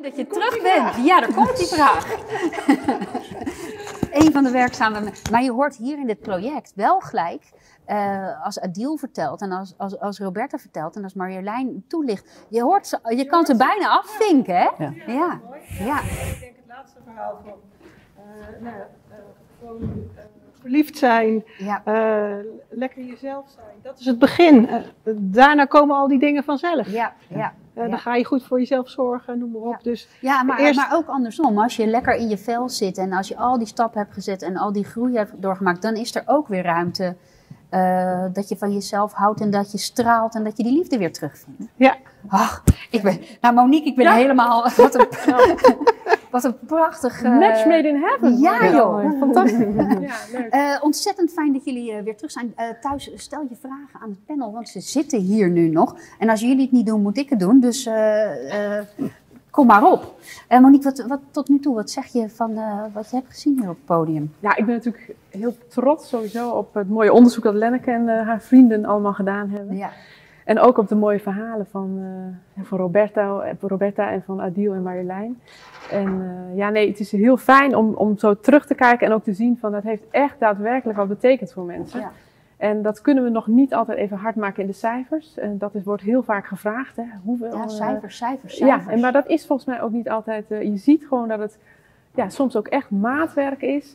Fijn dat je terug bent. Ja, daar komt die vraag. Een van de werkzame... Maar je hoort hier in dit project wel gelijk... als Adil vertelt en als Roberta vertelt en als Marjolein toelicht. Je hoort ze, je kan ze bijna afvinken, hè? Ja. Ja. Ja. Ik denk het laatste verhaal van... verliefd zijn, ja. Lekker jezelf zijn. Dat is het begin. Daarna komen al die dingen vanzelf. Ja, ja. Dan ga je goed voor jezelf zorgen, noem maar op. Ja, dus ja, maar ook andersom. Als je lekker in je vel zit en als je al die stappen hebt gezet en al die groei hebt doorgemaakt, dan is er ook weer ruimte dat je van jezelf houdt en dat je straalt en dat je die liefde weer terugvindt. Ja. Ach, Monique, ik ben helemaal... Wat een prachtig... Match made in heaven. Ja, joh. Fantastisch. Ja, leuk. Ontzettend fijn dat jullie weer terug zijn. Thuis, stel je vragen aan het panel, want ze zitten hier nu nog. En als jullie het niet doen, moet ik het doen. Dus kom maar op. Monique, tot nu toe, wat zeg je van wat je hebt gezien hier op het podium? Ja, ik ben natuurlijk heel trots sowieso op het mooie onderzoek dat Lenneke en haar vrienden allemaal gedaan hebben. Ja. En ook op de mooie verhalen van Roberta en van Adil en Marjolein. En het is heel fijn om zo terug te kijken en ook te zien van dat heeft echt daadwerkelijk wat betekend voor mensen. Ja. En dat kunnen we nog niet altijd even hard maken in de cijfers. En dat wordt heel vaak gevraagd. Hè? Hoeveel, ja, cijfers. Ja, maar dat is volgens mij ook niet altijd... je ziet gewoon dat het soms ook echt maatwerk is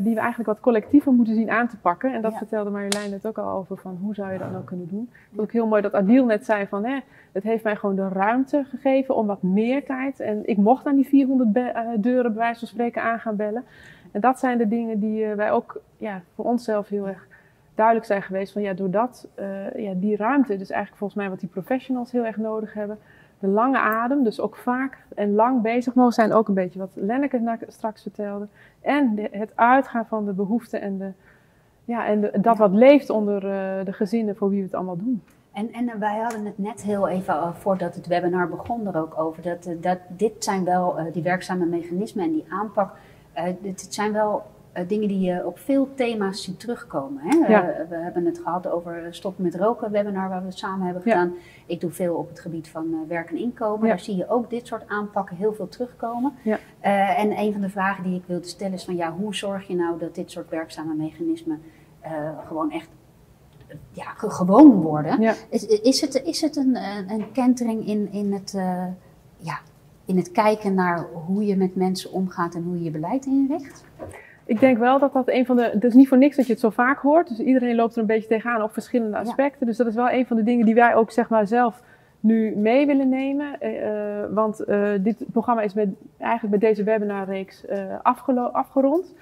die we eigenlijk wat collectiever moeten zien aan te pakken. En dat vertelde Marjolein net ook al over van hoe zou je dat nou kunnen doen. Dat vond ik heel mooi dat Adil net zei van het heeft mij gewoon de ruimte gegeven om wat meer tijd. En ik mocht aan die 400 deuren bij wijze van spreken aan gaan bellen. En dat zijn de dingen die wij ook voor onszelf heel erg duidelijk zijn geweest. Van doordat die ruimte, dus eigenlijk volgens mij wat die professionals heel erg nodig hebben. De lange adem, dus ook vaak en lang bezig mogen zijn, ook een beetje wat Lenneke straks vertelde. En het uitgaan van de behoeften en, wat leeft onder de gezinnen voor wie we het allemaal doen. En wij hadden het net heel even, voordat het webinar begon, er ook over. Dat dit zijn wel die werkzame mechanismen en die aanpak. Dit zijn wel dingen die je op veel thema's ziet terugkomen. Hè? Ja. We hebben het gehad over Stop met Roken webinar waar we het samen hebben gedaan. Ja. Ik doe veel op het gebied van werk en inkomen. Ja. Daar zie je ook dit soort aanpakken heel veel terugkomen. Ja. En een van de vragen die ik wilde stellen is van hoe zorg je nou dat dit soort werkzame mechanismen gewoon echt gewoon worden? Ja. Is het een kentering in het... in het kijken naar hoe je met mensen omgaat en hoe je je beleid inricht? Ik denk wel dat een van de... Het is niet voor niks dat je het zo vaak hoort. Dus iedereen loopt er een beetje tegenaan op verschillende aspecten. Ja. Dus dat is wel een van de dingen die wij ook zelf nu mee willen nemen. Want dit programma is eigenlijk bij deze webinarreeks afgerond.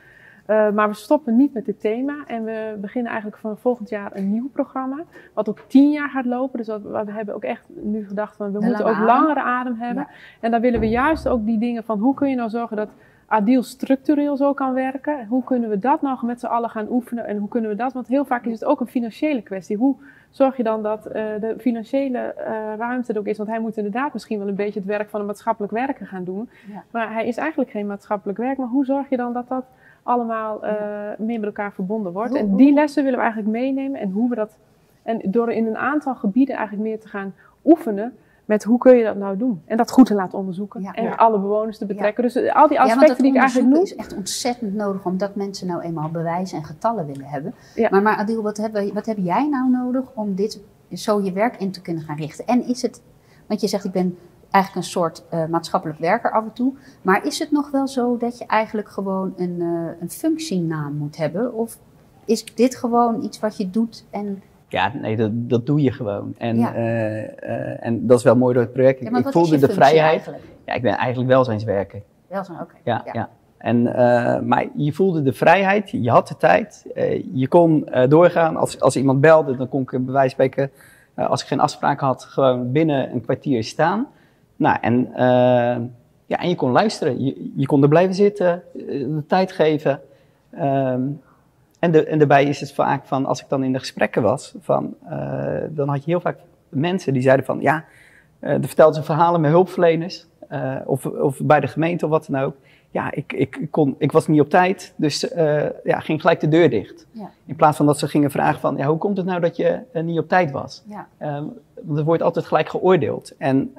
Maar we stoppen niet met dit thema. En we beginnen eigenlijk van volgend jaar een nieuw programma. Wat ook 10 jaar gaat lopen. Dus we hebben ook echt nu gedacht van we moeten ook langere adem hebben. Ja. En dan willen we juist ook die dingen van hoe kun je nou zorgen dat Adil structureel zo kan werken. Hoe kunnen we dat nou met z'n allen gaan oefenen? En hoe kunnen we dat? Want heel vaak is het ook een financiële kwestie. Hoe zorg je dan dat de financiële ruimte er ook is? Want hij moet inderdaad misschien wel een beetje het werk van een maatschappelijk werker gaan doen. Ja. Maar hij is eigenlijk geen maatschappelijk werk. Maar hoe zorg je dan dat dat allemaal meer met elkaar verbonden wordt? En die lessen willen we eigenlijk meenemen. En hoe we dat... En door in een aantal gebieden eigenlijk meer te gaan oefenen met hoe kun je dat nou doen? En dat goed te laten onderzoeken. Ja. En alle bewoners te betrekken. Ja. Dus al die aspecten die ik eigenlijk noem... Het is echt ontzettend nodig, omdat mensen nou eenmaal bewijs en getallen willen hebben. Ja. Maar Adil, wat heb jij nou nodig om dit zo je werk in te kunnen gaan richten? En is het... Want je zegt, ik ben eigenlijk een soort maatschappelijk werker af en toe. Maar is het nog wel zo dat je eigenlijk gewoon een functienaam moet hebben? Of is dit gewoon iets wat je doet en... Ja, nee, dat doe je gewoon. En, en dat is wel mooi door het project. Ja, ik voelde de vrijheid. Eigenlijk? Ja, ik ben eigenlijk welzijnswerker. Welzijn, oké. Ja. En, maar je voelde de vrijheid, je had de tijd. Je kon doorgaan. Als iemand belde, dan kon ik bij wijze van spreken, als ik geen afspraak had, gewoon binnen een kwartier staan. Nou, en je kon luisteren. Je kon er blijven zitten, de tijd geven. En daarbij is het vaak van, als ik dan in de gesprekken was, dan had je heel vaak mensen die zeiden van, er vertelden ze verhalen met hulpverleners, of bij de gemeente of wat dan ook. Ja, ik was niet op tijd, dus ging gelijk de deur dicht. Ja. In plaats van dat ze gingen vragen van, hoe komt het nou dat je niet op tijd was? Ja. Want er wordt altijd gelijk geoordeeld. En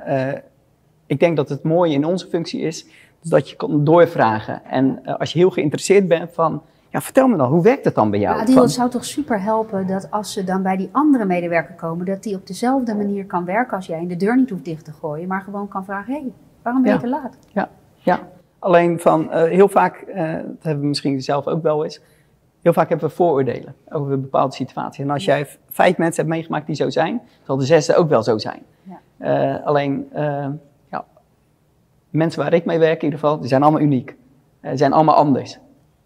Ik denk dat het mooie in onze functie is, dat je kan doorvragen. En als je heel geïnteresseerd bent van, ja, vertel me dan, hoe werkt het dan bij jou? Ja, Adil, het zou toch super helpen dat als ze dan bij die andere medewerker komen, dat die op dezelfde manier kan werken als jij en de deur niet hoeft dicht te gooien, maar gewoon kan vragen, hé, waarom ben je te laat? Ja, ja. Alleen van, heel vaak, dat hebben we misschien zelf ook wel eens, heel vaak hebben we vooroordelen over een bepaalde situatie. En als jij 5 mensen hebt meegemaakt die zo zijn, zal de 6e ook wel zo zijn. Ja. Mensen waar ik mee werk in ieder geval, die zijn allemaal uniek. Zijn allemaal anders.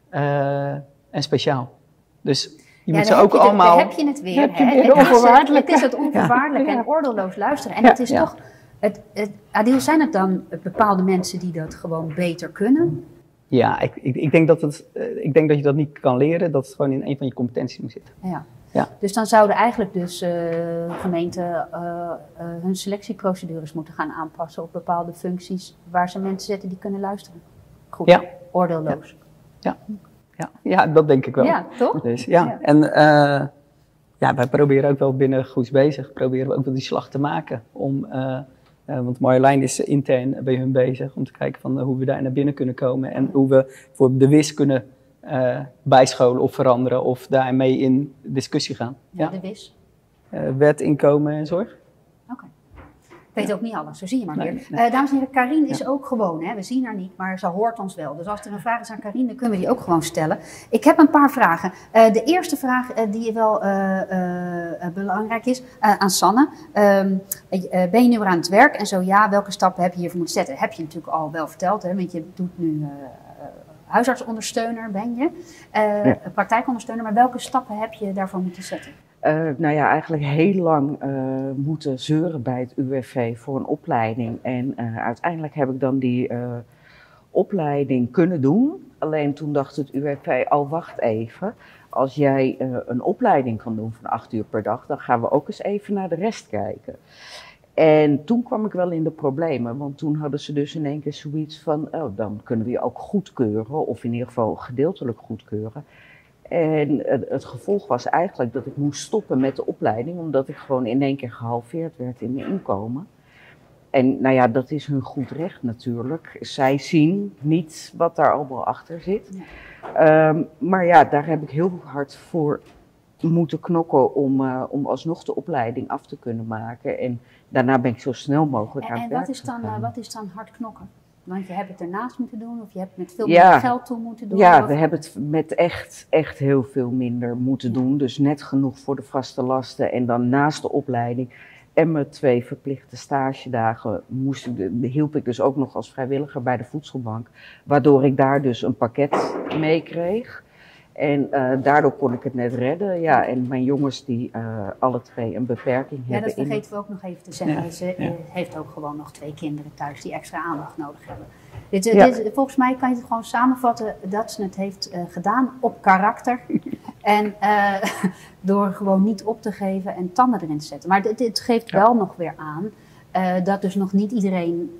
En speciaal. Dus je moet ze ook allemaal... Dan heb je het weer. Het is het onvoorwaardelijk en oordeelloos luisteren. En het is toch... Adil, zijn het dan bepaalde mensen die dat gewoon beter kunnen? Ja, ik denk dat je dat niet kan leren. Dat het gewoon in een van je competenties moet zitten. Ja. Ja. Dus dan zouden eigenlijk dus gemeenten hun selectieprocedures moeten gaan aanpassen op bepaalde functies waar ze mensen zetten die kunnen luisteren. Goed, oordeelloos. Ja. Ja. Ja. Ja, dat denk ik wel. Ja, toch? Dus, ja. En wij proberen ook wel binnen Goed bezig, proberen we ook wel die slag te maken. Want Marjolein is intern bij hun bezig om te kijken van hoe we daar naar binnen kunnen komen en hoe we voor de WIS kunnen bijscholen of veranderen of daarmee in discussie gaan. Ja, de WIS? Wet, inkomen en zorg. Oké. Okay. Ik weet ook niet alles, zo zie je maar weer. Nee. Dames en heren, Karine is ook gewoon, hè? We zien haar niet, maar ze hoort ons wel. Dus als er een vraag is aan Karine, dan kunnen we die ook gewoon stellen. Ik heb een paar vragen. De eerste vraag die wel belangrijk is, aan Sanne. Ben je nu weer aan het werk? En zo ja, welke stappen heb je hiervoor moeten zetten? Heb je natuurlijk al wel verteld, hè? Want je doet nu... huisartsondersteuner ben je, praktijkondersteuner, maar welke stappen heb je daarvoor moeten zetten? Eigenlijk heel lang moeten zeuren bij het UWV voor een opleiding. En uiteindelijk heb ik dan die opleiding kunnen doen. Alleen toen dacht het UWV, wacht even, als jij een opleiding kan doen van 8 uur per dag, dan gaan we ook eens even naar de rest kijken. En toen kwam ik wel in de problemen, want toen hadden ze dus in één keer zoiets van, dan kunnen we je ook goedkeuren, of in ieder geval gedeeltelijk goedkeuren. En het gevolg was eigenlijk dat ik moest stoppen met de opleiding, omdat ik gewoon in één keer gehalveerd werd in mijn inkomen. En dat is hun goed recht natuurlijk. Zij zien niet wat daar allemaal achter zit. Daar heb ik heel hard voor moeten knokken om alsnog de opleiding af te kunnen maken. En daarna ben ik zo snel mogelijk aan het werk gegaan. En wat is dan hard knokken? Want je hebt het ernaast moeten doen of je hebt met veel minder geld toe moeten doen? Ja, we hebben het met echt heel veel minder moeten doen. Dus net genoeg voor de vaste lasten en dan naast de opleiding. En mijn 2 verplichte stagedagen hielp ik dus ook nog als vrijwilliger bij de voedselbank. Waardoor ik daar dus een pakket mee kreeg. En daardoor kon ik het net redden. Ja, en mijn jongens die alle 2 een beperking hebben. Ja, dat vergeten we ook nog even te zeggen. Nee. Ze heeft ook gewoon nog 2 kinderen thuis die extra aandacht nodig hebben. Volgens mij kan je het gewoon samenvatten dat ze het heeft gedaan op karakter. En door gewoon niet op te geven en tanden erin te zetten. Maar dit geeft wel nog weer aan dat dus nog niet iedereen,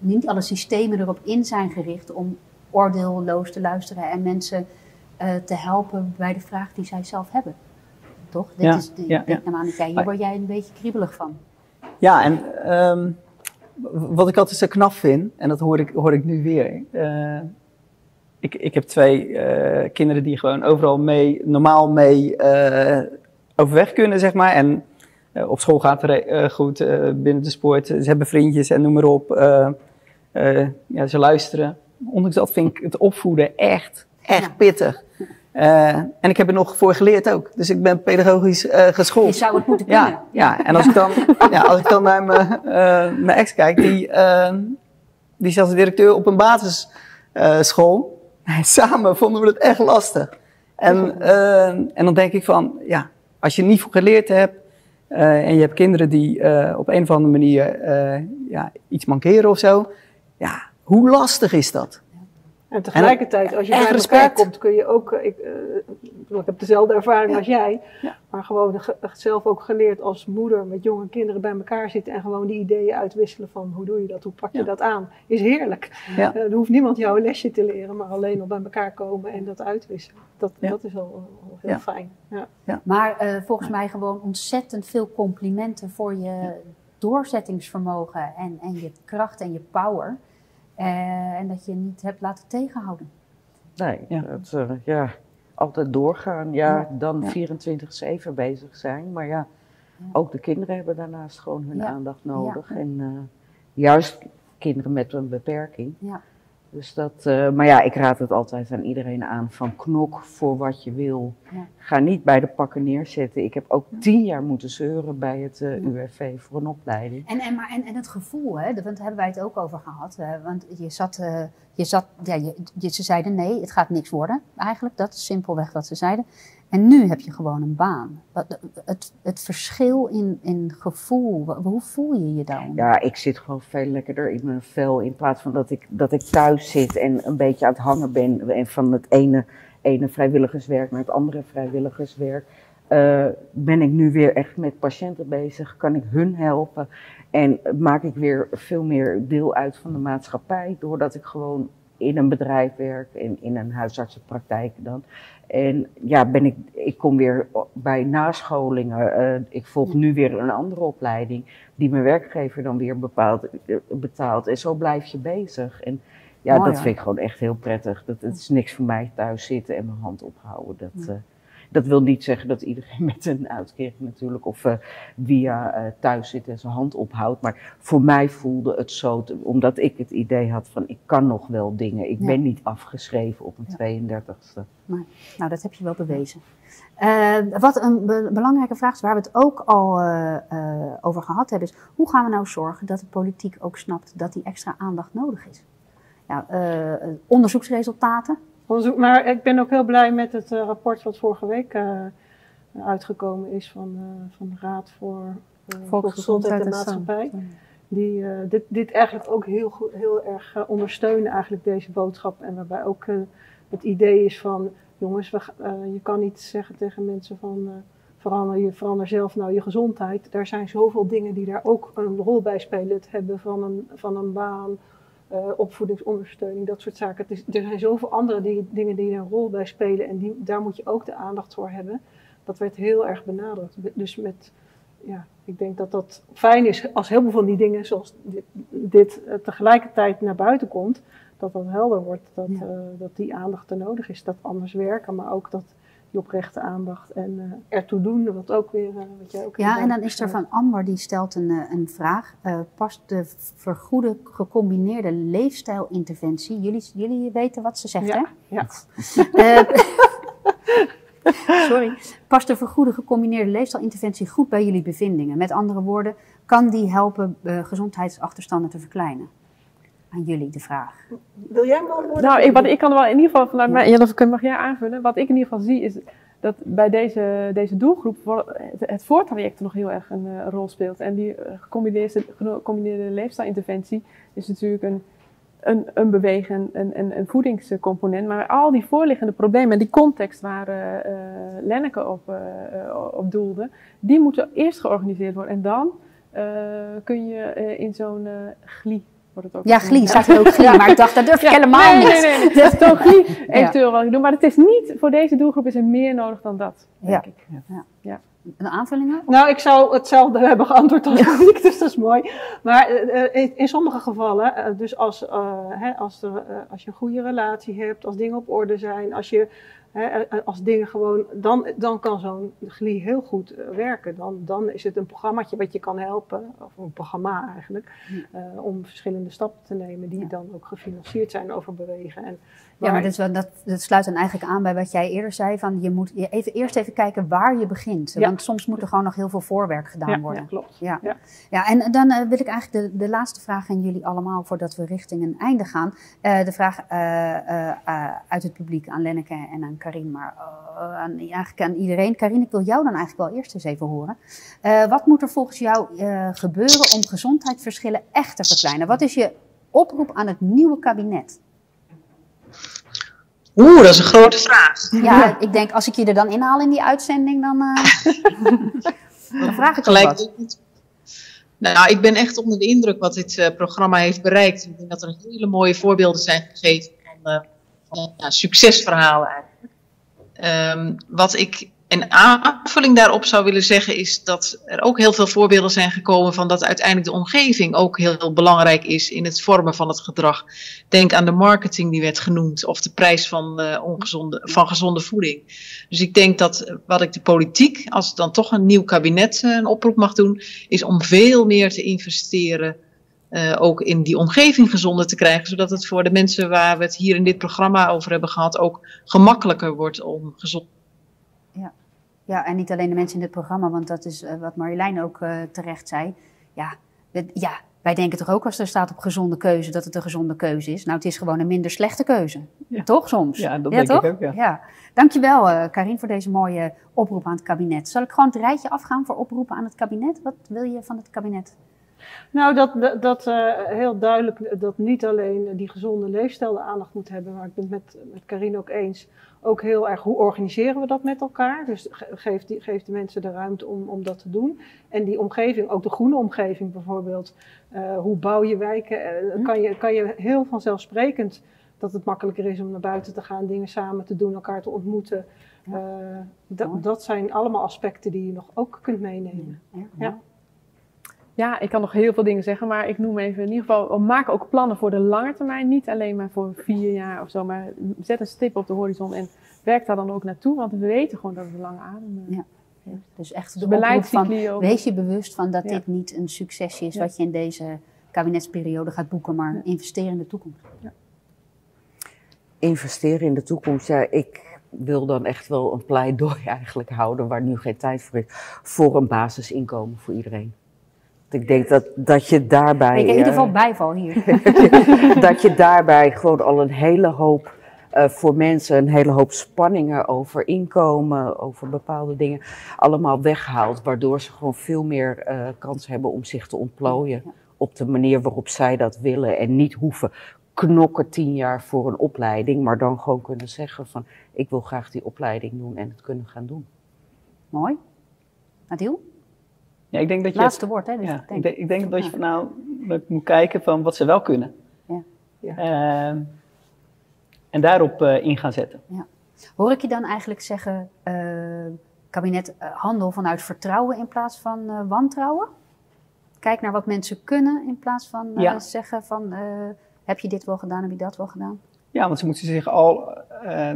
niet alle systemen erop in zijn gericht om oordeelloos te luisteren en mensen te helpen bij de vraag die zij zelf hebben. Toch? Hier word jij een beetje kriebelig van. Ja, en wat ik altijd zo knap vind, en dat hoor ik nu weer. Ik heb 2 kinderen die gewoon overal normaal mee overweg kunnen, zeg maar. En op school gaat het goed, binnen de sport. Ze hebben vriendjes en noem maar op. Ze luisteren. Ondanks dat vind ik het opvoeden echt pittig. En ik heb er nog voor geleerd ook. Dus ik ben pedagogisch geschoold. Je zou het moeten kunnen. Ja. En als ik dan naar mijn ex kijk, die is als directeur op een basisschool. Samen vonden we het echt lastig. En dan denk ik van, als je niet voor geleerd hebt en je hebt kinderen die op een of andere manier iets mankeren of zo. Ja, hoe lastig is dat? En tegelijkertijd, als je bij elkaar komt, kun je ook... Ik heb dezelfde ervaring als jij. Ja. Maar gewoon zelf ook geleerd als moeder met jonge kinderen bij elkaar zitten. En gewoon die ideeën uitwisselen van hoe doe je dat, hoe pak je dat aan. Is heerlijk. Ja. Er hoeft niemand jou een lesje te leren, maar alleen al bij elkaar komen en dat uitwisselen. Dat is al heel fijn. Ja. Ja. Maar volgens mij gewoon ontzettend veel complimenten voor je... doorzettingsvermogen en je kracht en je power. En dat je niet hebt laten tegenhouden. Nee, ja. Altijd doorgaan. Ja, dan 24/7 bezig zijn. Maar ja, ook de kinderen hebben daarnaast gewoon hun aandacht nodig. Ja. En juist kinderen met een beperking. Ja. Dus dat, maar ja, ik raad het altijd aan iedereen aan van knok voor wat je wil. Ja. Ga niet bij de pakken neerzetten. Ik heb ook 10 jaar moeten zeuren bij het UWV voor een opleiding. En het gevoel, hè, want daar hebben wij het ook over gehad. Want ze zeiden nee, het gaat niks worden eigenlijk. Dat is simpelweg wat ze zeiden. En nu heb je gewoon een baan. Het verschil in gevoel, hoe voel je je dan? Ja, ik zit gewoon veel lekkerder in mijn vel. In plaats van dat ik thuis zit en een beetje aan het hangen ben. En van het ene vrijwilligerswerk naar het andere vrijwilligerswerk. Ben ik nu weer echt met patiënten bezig. Kan ik hun helpen. En maak ik weer veel meer deel uit van de maatschappij. Doordat ik gewoon in een bedrijf werk, in een huisartsenpraktijk dan. En ja, ik kom weer bij nascholingen. Ik volg nu weer een andere opleiding die mijn werkgever dan weer betaalt. En zo blijf je bezig. En ja, mooi, dat vind ik gewoon echt heel prettig. Het is niks voor mij thuis zitten en mijn hand ophouden. Dat wil niet zeggen dat iedereen met een uitkering natuurlijk of via thuis zit en zijn hand ophoudt. Maar voor mij voelde het zo, omdat ik het idee had van ik kan nog wel dingen. Ik ben niet afgeschreven op mijn 32e. Maar, nou, dat heb je wel bewezen. Wat een belangrijke vraag is, waar we het ook al over gehad hebben, is hoe gaan we nou zorgen dat de politiek ook snapt dat die extra aandacht nodig is? Nou, onderzoeksresultaten. Maar ik ben ook heel blij met het rapport wat vorige week uitgekomen is van de Raad voor Volksgezondheid en Maatschappij. Die dit eigenlijk ook heel erg ondersteunen, eigenlijk deze boodschap. En waarbij ook het idee is van, jongens, je kan niet zeggen tegen mensen van verander zelf nou je gezondheid. Daar zijn zoveel dingen die daar ook een rol bij spelen. Het hebben van een baan. Opvoedingsondersteuning, dat soort zaken. Er zijn zoveel andere dingen die er een rol bij spelen en daar moet je ook de aandacht voor hebben. Dat werd heel erg benadrukt. Dus ik denk dat dat fijn is als heel veel van die dingen zoals dit tegelijkertijd naar buiten komt, dat dat helder wordt, dat die aandacht er nodig is. Dat anders werken, maar ook dat die oprechte aandacht en ertoe doen, wat ook weer wat jij ook. Ja, en dan is er van Amber, die stelt een vraag. Past de vergoede gecombineerde leefstijlinterventie? Jullie weten wat ze zegt, hè? Ja. Sorry. Past de vergoede gecombineerde leefstijlinterventie goed bij jullie bevindingen? Met andere woorden, kan die helpen gezondheidsachterstanden te verkleinen? Aan jullie de vraag. Wil jij hem antwoorden? Nou, ik kan er wel in ieder geval vanuit mij, mag jij aanvullen. Wat ik in ieder geval zie is dat bij deze doelgroep het voortraject nog heel erg een rol speelt. En die gecombineerde leefstijlinterventie is natuurlijk een bewegen, een voedingscomponent. Maar al die voorliggende problemen en die context waar Lenneke op doelde, die moeten eerst georganiseerd worden. En dan kun je in zo'n GLI. Ja, GLI, staat er ook GLI, maar ik dacht, dat durf ik helemaal niet. Nee, dat is toch GLI eventueel wel doen. Maar het is niet, voor deze doelgroep is er meer nodig dan dat, denk ik. Ja. Een aanvulling? Nou, ik zou hetzelfde hebben geantwoord als Monique, dus dat is mooi. Maar in sommige gevallen, dus als je een goede relatie hebt, als dingen op orde zijn, dan kan zo'n GLI heel goed werken. Dan is het een programmaatje wat je kan helpen, of een programma eigenlijk, om verschillende stappen te nemen die dan ook gefinancierd zijn over bewegen. Maar dat sluit dan eigenlijk aan bij wat jij eerder zei, van je moet eerst even kijken waar je begint. Want soms moet er gewoon nog heel veel voorwerk gedaan worden. Ja, klopt. Ja, en dan wil ik eigenlijk de laatste vraag aan jullie allemaal, voordat we richting een einde gaan. De vraag uit het publiek aan Lenneke en aan Karine, maar eigenlijk aan iedereen. Karine, ik wil jou dan eigenlijk wel eerst eens even horen. Wat moet er volgens jou gebeuren om gezondheidsverschillen echt te verkleinen? Wat is je oproep aan het nieuwe kabinet? Oeh, dat is een grote vraag. Ja, ik denk als ik je er dan inhaal in die uitzending, dan vraag ik gelijk wat. Nou, ik ben echt onder de indruk wat dit programma heeft bereikt. Ik denk dat er hele mooie voorbeelden zijn gegeven van succesverhalen eigenlijk. Wat ik En aanvulling daarop zou willen zeggen is dat er ook heel veel voorbeelden zijn gekomen van dat uiteindelijk de omgeving ook heel belangrijk is in het vormen van het gedrag. Denk aan de marketing die werd genoemd of de prijs van gezonde voeding. Dus ik denk dat wat ik de politiek, als het dan toch een nieuw kabinet een oproep mag doen, is om veel meer te investeren. Ook in die omgeving gezonder te krijgen, zodat het voor de mensen waar we het hier in dit programma over hebben gehad ook gemakkelijker wordt om gezond. Ja, en niet alleen de mensen in dit programma, want dat is wat Marjolein ook terecht zei. Ja, wij denken toch ook als er staat op gezonde keuze dat het een gezonde keuze is. Nou, het is gewoon een minder slechte keuze. Ja. Toch soms? Ja, dat denk ik ook, ja. Dankjewel Karine voor deze mooie oproep aan het kabinet. Zal ik gewoon het rijtje afgaan voor oproepen aan het kabinet? Wat wil je van het kabinet? Nou, dat heel duidelijk dat niet alleen die gezonde leefstijl de aandacht moet hebben, maar ik ben het met Karine ook eens, ook heel erg hoe organiseren we dat met elkaar. Dus geef de mensen de ruimte om dat te doen. En die omgeving, ook de groene omgeving bijvoorbeeld, hoe bouw je wijken? Kan je heel vanzelfsprekend dat het makkelijker is om naar buiten te gaan, dingen samen te doen, elkaar te ontmoeten. Dat zijn allemaal aspecten die je nog ook kunt meenemen. Ja. Ja, ik kan nog heel veel dingen zeggen, maar ik noem even in ieder geval, maak ook plannen voor de lange termijn. Niet alleen maar voor 4 jaar of zo, maar zet een stip op de horizon en werk daar dan ook naartoe. Want we weten gewoon dat het een lange adem heeft. Ja, dus echt de beleidscycli ook. Wees je bewust van dat dit niet een succesje is wat je in deze kabinetsperiode gaat boeken, maar investeer in de toekomst. Ja. Investeren in de toekomst, ja, ik wil dan echt wel een pleidooi eigenlijk houden, waar nu geen tijd voor is, voor een basisinkomen voor iedereen. Ik denk dat je daarbij... Ik in ieder geval bijval hier. Dat je daarbij gewoon al een hele hoop voor mensen, een hele hoop spanningen over inkomen, over bepaalde dingen, allemaal weghaalt. Waardoor ze gewoon veel meer kans hebben om zich te ontplooien op de manier waarop zij dat willen. En niet hoeven knokken 10 jaar voor een opleiding, maar dan gewoon kunnen zeggen van ik wil graag die opleiding doen en het kunnen gaan doen. Mooi. Adil? Ja, ik denk dat je, laatste woord, hè? Dus ja, ik denk dat je van nou moet kijken van wat ze wel kunnen. Ja. En daarop in gaan zetten. Ja. Hoor ik je dan eigenlijk zeggen, kabinet, handel vanuit vertrouwen in plaats van wantrouwen? Kijk naar wat mensen kunnen in plaats van zeggen van heb je dit wel gedaan, heb je dat wel gedaan? Ja, want ze moeten zich al,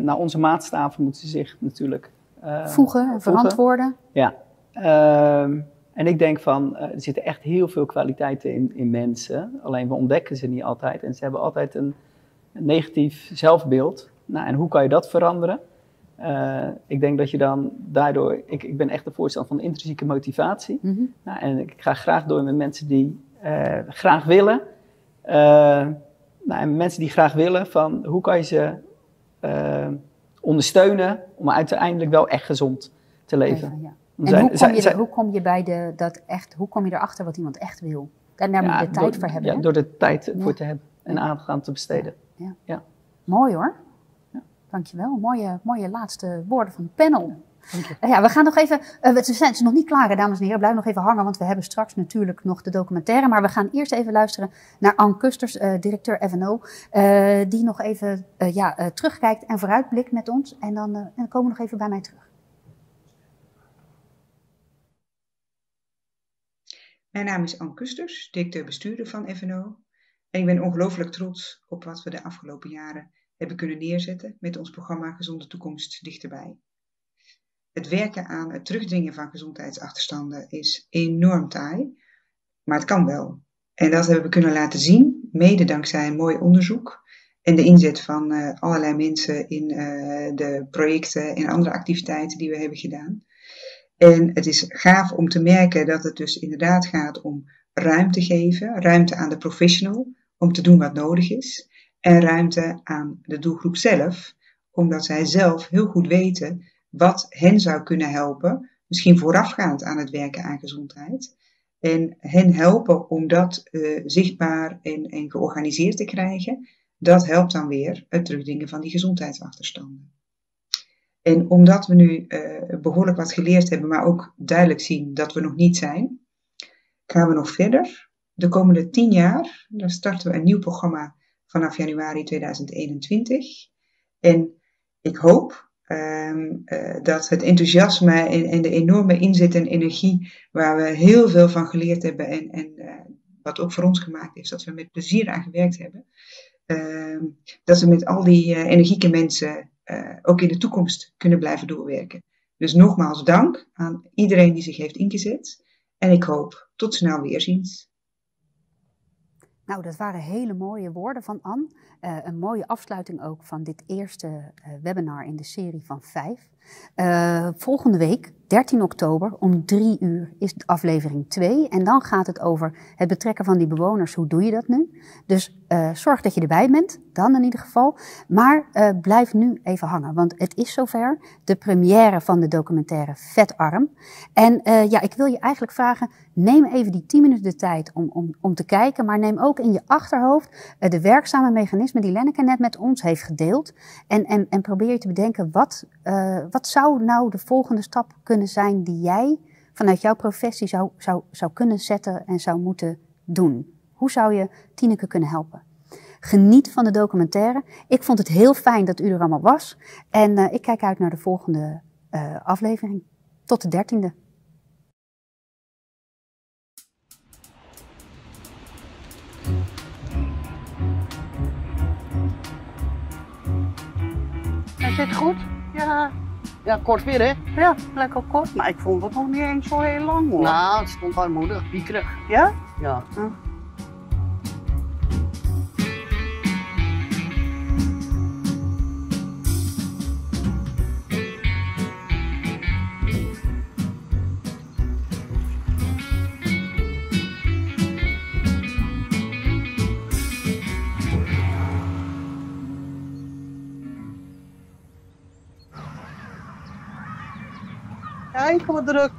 naar onze maatstaven moeten ze zich natuurlijk voegen en verantwoorden. Ja. En ik denk van, er zitten echt heel veel kwaliteiten in mensen. Alleen we ontdekken ze niet altijd. En ze hebben altijd een negatief zelfbeeld. Nou, en hoe kan je dat veranderen? Ik denk dat je dan daardoor... Ik ben echt de voorstander van intrinsieke motivatie. Mm-hmm. Nou, en ik ga graag door met mensen die graag willen. Nou, en mensen die graag willen, van hoe kan je ze ondersteunen om uiteindelijk wel echt gezond te leven? Ja. En hoe kom je erachter wat iemand echt wil? En daar moet je tijd voor hebben. Ja, door er tijd voor te hebben en aandacht aan te besteden. Ja. Mooi hoor. Ja. Dankjewel. Mooie laatste woorden van het panel. Ja, we gaan nog even... ze zijn nog niet klaar, hè, dames en heren. Blijf nog even hangen, want we hebben straks natuurlijk nog de documentaire. Maar we gaan eerst even luisteren naar Ann Kusters, directeur FNO. Die nog even terugkijkt en vooruitblikt met ons. En dan komen we nog even bij mij terug. Mijn naam is Ann Kusters, directeur-bestuurder van FNO. En ik ben ongelooflijk trots op wat we de afgelopen jaren hebben kunnen neerzetten met ons programma Gezonde Toekomst Dichterbij. Het werken aan het terugdringen van gezondheidsachterstanden is enorm taai, maar het kan wel. En dat hebben we kunnen laten zien, mede dankzij een mooi onderzoek en de inzet van allerlei mensen in de projecten en andere activiteiten die we hebben gedaan. En het is gaaf om te merken dat het dus inderdaad gaat om ruimte geven, ruimte aan de professional om te doen wat nodig is en ruimte aan de doelgroep zelf, omdat zij zelf heel goed weten wat hen zou kunnen helpen, misschien voorafgaand aan het werken aan gezondheid. En hen helpen om dat zichtbaar en georganiseerd te krijgen, dat helpt dan weer het terugdringen van die gezondheidsachterstanden. En omdat we nu behoorlijk wat geleerd hebben, maar ook duidelijk zien dat we nog niet zijn, gaan we nog verder. De komende 10 jaar, dan starten we een nieuw programma vanaf januari 2021. En ik hoop dat het enthousiasme en de enorme inzet en energie waar we heel veel van geleerd hebben en wat ook voor ons gemaakt heeft, dat we met plezier aan gewerkt hebben, dat we met al die energieke mensen ook in de toekomst kunnen blijven doorwerken. Dus nogmaals dank aan iedereen die zich heeft ingezet en ik hoop tot snel weerziens. Nou, dat waren hele mooie woorden van Ann. Een mooie afsluiting ook van dit eerste webinar in de serie van 5. Volgende week, 13 oktober, om 3 uur is aflevering 2. En dan gaat het over het betrekken van die bewoners. Hoe doe je dat nu? Dus zorg dat je erbij bent, dan in ieder geval. Maar blijf nu even hangen, want het is zover. De première van de documentaire Vetarm. En ja, ik wil je eigenlijk vragen, neem even die 10 minuten de tijd om te kijken. Maar neem ook in je achterhoofd de werkzame mechanismen die Lenneke net met ons heeft gedeeld. En probeer je te bedenken, wat zou nou de volgende stap kunnen zijn die jij vanuit jouw professie zou kunnen zetten en zou moeten doen? Hoe zou je Tineke kunnen helpen? Geniet van de documentaire. Ik vond het heel fijn dat u er allemaal was. En ik kijk uit naar de volgende aflevering. Tot de 13e. Is dit goed? Ja. Ja, kort weer hè? Ja, lekker kort. Maar ik vond het nog niet eens zo heel lang hoor. Nou, het stond armoedig, piekerig. Ja? Ja. Ja. Kijk, wat druk.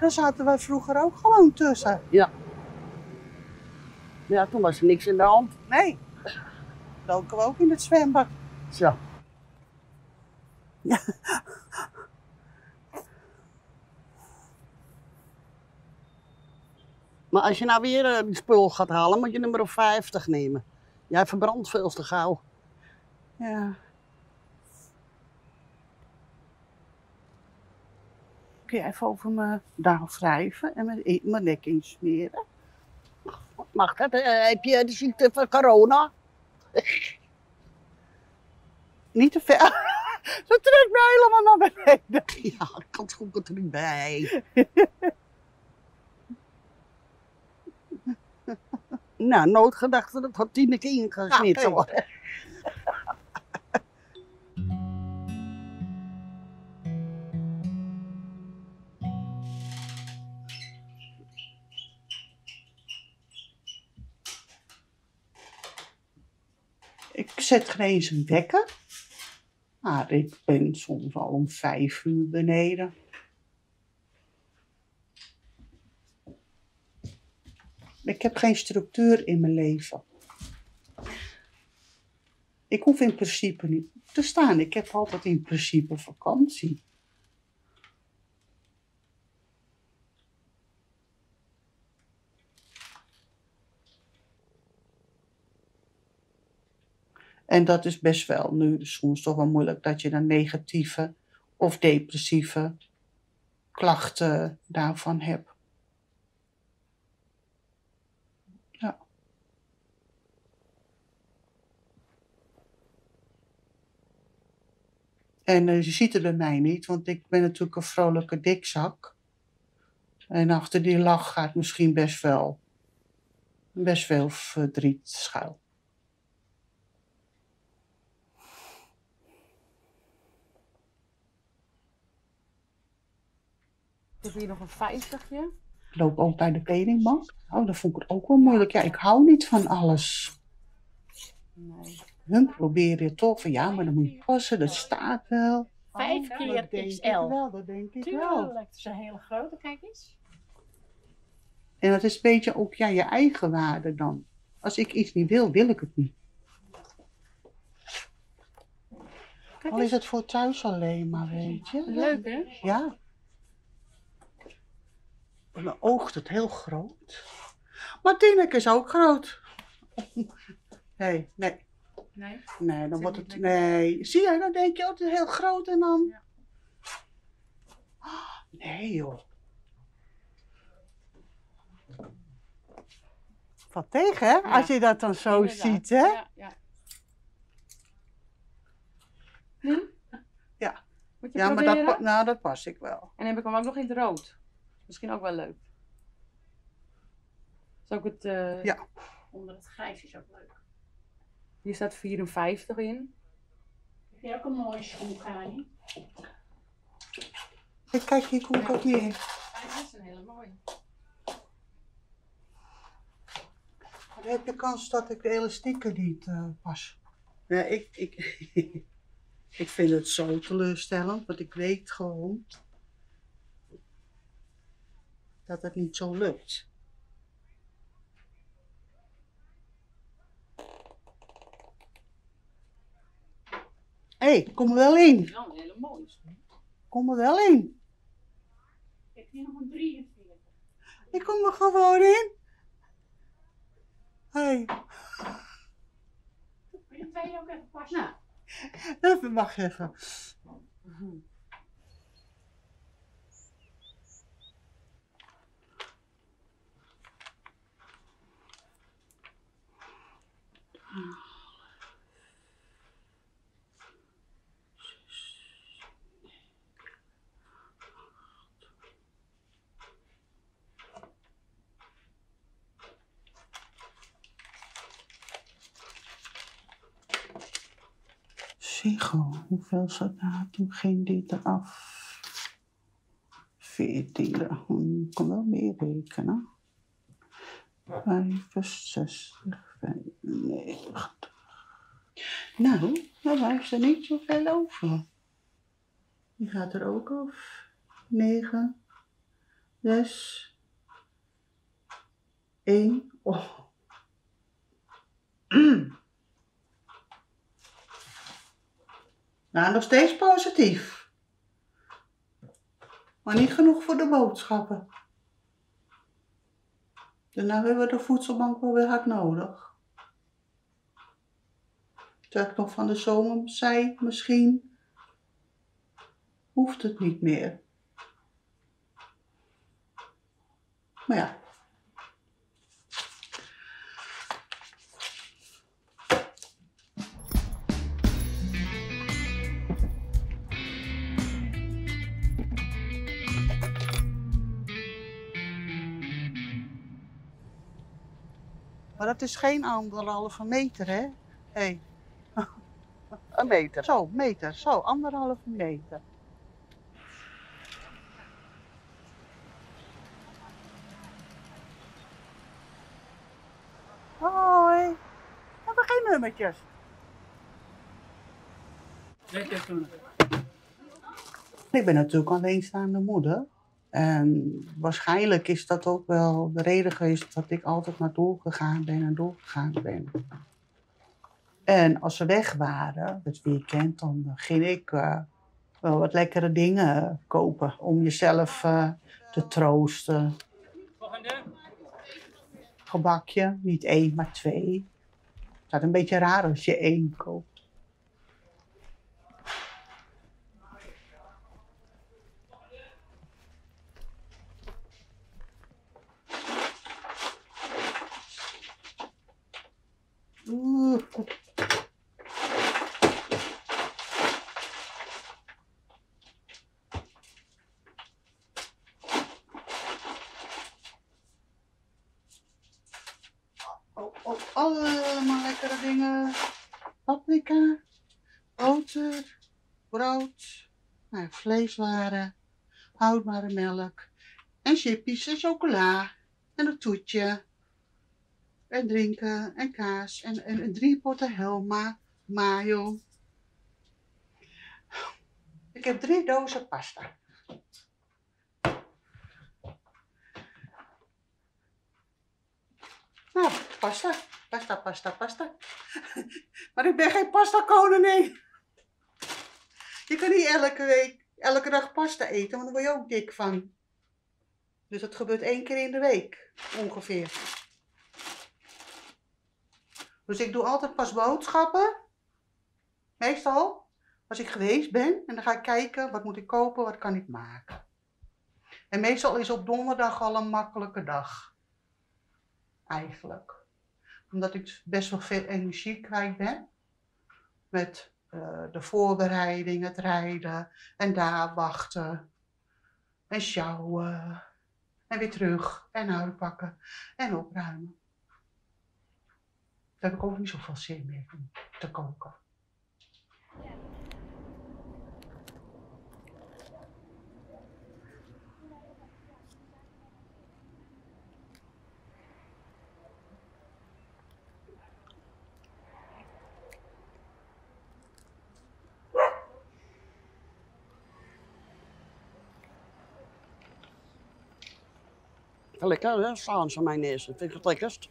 Daar zaten wij vroeger ook gewoon tussen. Ja. Ja, toen was er niks in de hand. Nee. Roken we ook in het zwembad. Zo. Ja. Maar als je nou weer die spul gaat halen, moet je nummer 50 nemen. Jij verbrandt veel te gauw. Ja. Kun je even over me daar wrijven en mijn nek insmeren? Mag dat? Heb je de ziekte van corona? Niet te ver. Ze trekt me helemaal naar beneden. Ja, ik kan het goed er niet bij. Nou, nooit gedacht dat het had 10 keer ingesneden worden. Ik zet geen eens een wekker, maar ik ben soms al om 5 uur beneden. Ik heb geen structuur in mijn leven. Ik hoef in principe niet te staan. Ik heb altijd in principe vakantie. En dat is best wel nu soms toch wel moeilijk dat je dan negatieve of depressieve klachten daarvan hebt. Ja. En je ziet het bij mij niet, want ik ben natuurlijk een vrolijke dikzak. En achter die lach gaat misschien best wel verdriet schuil. Ik heb hier nog een 50je. Ik loop ook bij de kledingbank. Oh, dat vond ik ook wel moeilijk. Ja, ik hou niet van alles. Nee. Hun proberen toch van ja, maar dan moet je passen, dat staat wel. 5 keer XL. Wel, dat denk ik wel. Tuurlijk, het is een hele grote, kijk eens. En dat is een beetje ook ja, je eigen waarde dan. Als ik iets niet wil, wil ik het niet. Al is het voor thuis alleen maar, weet je. Leuk hè? Ja. Mijn oog is heel groot. Maar Tineke is ook groot. Nee, nee. Nee? Nee, dan wordt het... Nee. Zie je, dan denk je, oh, het is heel groot en dan... Ja. Oh, nee joh. Valt tegen, hè? Ja. Als je dat dan zo inderdaad ziet, hè? Ja, ja. Hm? Ja. Moet je proberen? Maar dat pas ik wel. En heb ik hem ook nog in het rood. Misschien ook wel leuk. Is ook het... Ja. Onder het grijs is ook leuk. Hier staat 54 in. Heb jij ook een mooie schoen, Karine? Kijk, hier kom ik ook niet in. Ja, dat is een hele mooie. Dan heb je kans dat ik de elastieken niet pas. Ja, ik vind het zo teleurstellend, want ik weet gewoon dat het niet zo lukt. Hé, kom er wel in. Ja, een hele mooie. Kom er wel in. Ik heb hier nog een 43. Ik kom er gewoon in. Hé. Wil je twee ook even passen? Nou. Dat mag even. Ziggo, hoeveel zat daar? Toen ging dit eraf. 14, ik kan wel meer rekenen. 65, 95. Nou, daar blijft er niet zoveel over. Die gaat er ook af. 9, 6, 1. Oh. Nou, nog steeds positief. Maar niet genoeg voor de boodschappen. Daarna hebben we de voedselbank wel weer hard nodig. Terwijl ik nog van de zomer zei, misschien hoeft het niet meer. Maar ja. Maar dat is geen 1,5 meter, hè? Hey. Een meter. Zo, meter. Zo, 1,5 meter. Hoi. We hebben geen nummertjes. Ik ben natuurlijk alleenstaande moeder. En waarschijnlijk is dat ook wel de reden geweest dat ik altijd maar doorgegaan ben. En als ze weg waren, het weekend, dan ging ik wel wat lekkere dingen kopen om jezelf te troosten. Volgende. Gebakje, niet 1, maar 2. Het is een beetje raar als je 1 koopt. Allemaal lekkere dingen. Paprika, boter, brood, vleeswaren, houdbare melk en chippies en chocola en een toetje. En drinken, en kaas, en 3 potten Helma, mayo. Ik heb 3 dozen pasta. Nou, pasta. Maar ik ben geen pasta koningin. Je kan niet elke dag pasta eten, want daar word je ook dik van. Dus dat gebeurt 1 keer in de week, ongeveer. Dus ik doe altijd pas boodschappen. Meestal, als ik geweest ben. En dan ga ik kijken, wat moet ik kopen, wat kan ik maken. En meestal is op donderdag al een makkelijke dag. Eigenlijk. Omdat ik best wel veel energie kwijt ben. Met de voorbereiding, het rijden. En daar wachten. En sjouwen. En weer terug. En uitpakken. En opruimen. Daar heb ik ook niet zoveel zin meer om te koken. Lekker, hè? Saans aan mijn eerste. Vind ik het lekkerst.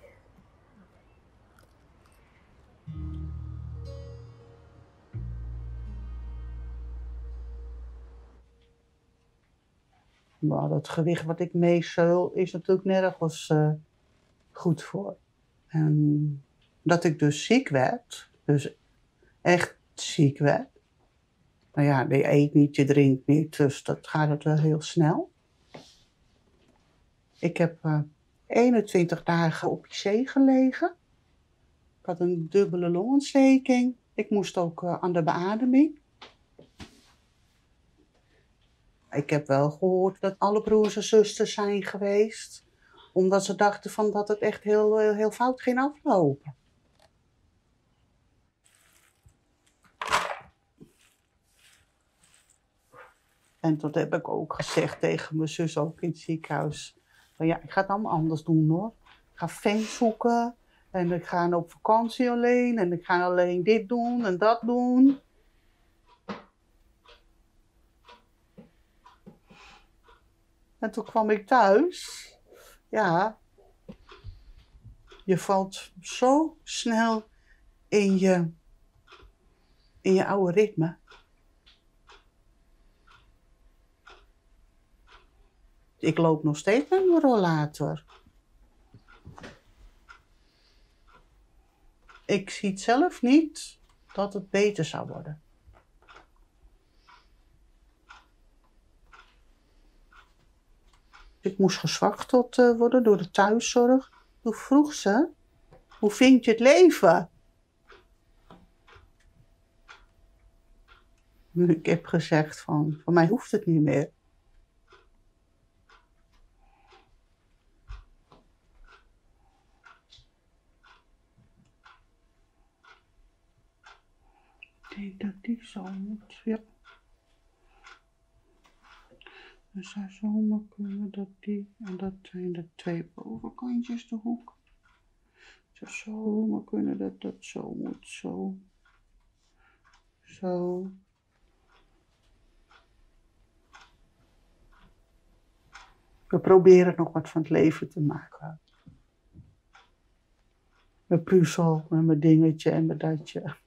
Maar dat gewicht wat ik meezeul is natuurlijk nergens goed voor. En dat ik dus ziek werd, dus echt ziek werd. Nou ja, je eet niet, je drinkt niet, dus dat gaat het wel heel snel. Ik heb 21 dagen op IC gelegen. Ik had een dubbele longontsteking. Ik moest ook aan de beademing. Ik heb wel gehoord dat alle broers en zusters zijn geweest. Omdat ze dachten van dat het echt heel fout ging aflopen. En dat heb ik ook gezegd tegen mijn zus, ook in het ziekenhuis. Ja, ik ga het allemaal anders doen hoor. Ik ga fans zoeken en ik ga op vakantie alleen en ik ga alleen dit doen en dat doen. En toen kwam ik thuis. Ja, je valt zo snel in je oude ritme. Ik loop nog steeds met mijn rollator. Ik zie het zelf niet dat het beter zou worden. Ik moest gezwachteld worden door de thuiszorg. Toen vroeg ze, hoe vind je het leven? Ik heb gezegd van mij hoeft het niet meer. Ik denk dat die zo moet, ja. Dan zou zomaar kunnen dat die, en dat zijn de twee bovenkantjes de hoek. Het zou zomaar kunnen dat dat zo moet, zo. Zo. We proberen nog wat van het leven te maken. Mijn puzzel, met mijn dingetje en mijn datje.